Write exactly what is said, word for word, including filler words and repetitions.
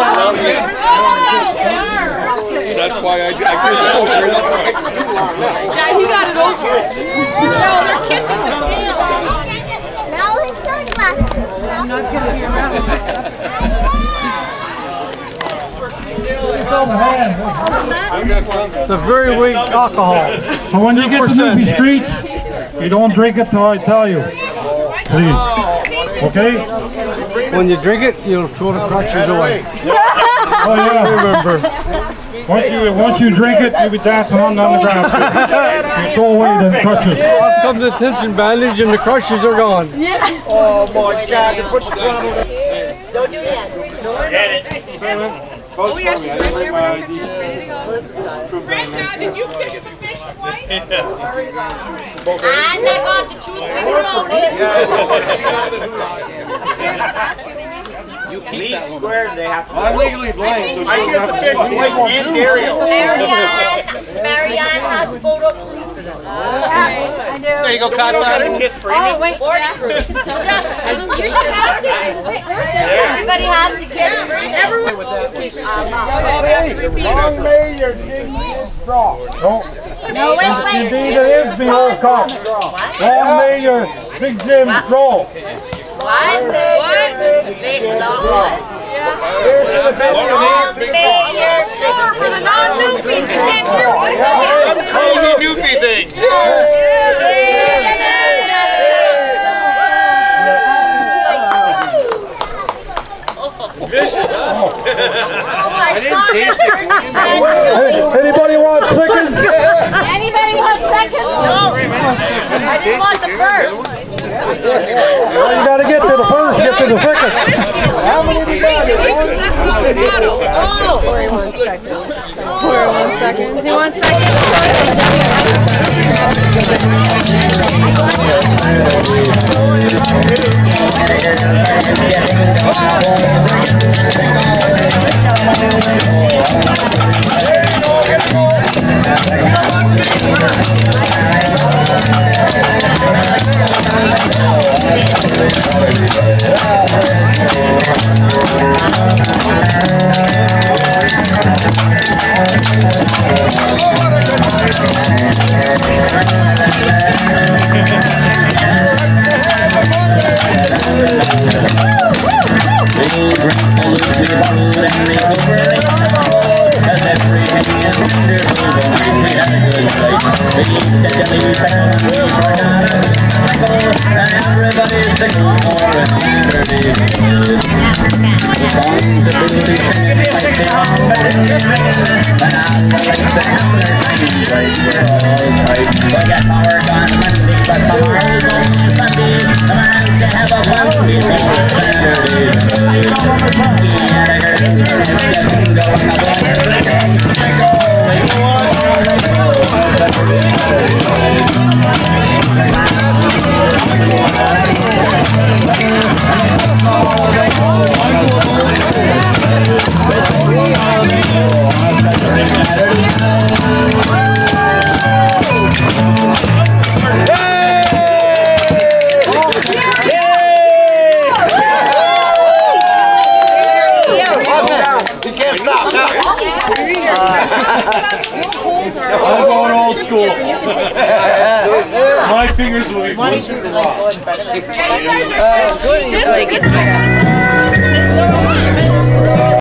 around here. That's why I, I guess I was here that time. Now you got it over. No, they're kissing the tail. Now his sunglasses. I'm not kidding around. It's a very weak alcohol. So when you get to the movie street, you don't drink it until I tell you. Please. Okay? When you drink it, you'll throw the crutches away. Oh yeah, remember. Once you once you drink it, you'll be dancing on the ground. You throw away the crutches. I've come to the tension bandage and the crutches are gone. Yeah. Oh my God! You put the Don't do that. Get it. Oh yeah, she's right there with her pictures ready to go. Grandpa, did you catch the fish twice? I'm not going to choose. Lee's squared, they have to. I'm legally blind, so she doesn't have to talk. Marianne, Marianne has photo proof. I do. There you go, Cotton. Oh, wait. Everybody has to kiss. Everyone. Long may your dignity is brought. No, wait, wait. Indeed, it is the old cop. Long may your big Zim roll. One day, one day, Lord. Long may your for the non-newbie to send your some crazy newbie thing. Vicious, huh? I didn't taste it. Anybody want seconds? Anybody want seconds? No. I didn't want the first. Well, you gotta get to the first, get to the second. How many do you got? Oh, forty-one seconds. forty-one seconds. Do you want seconds? My fingers will be closer to rock.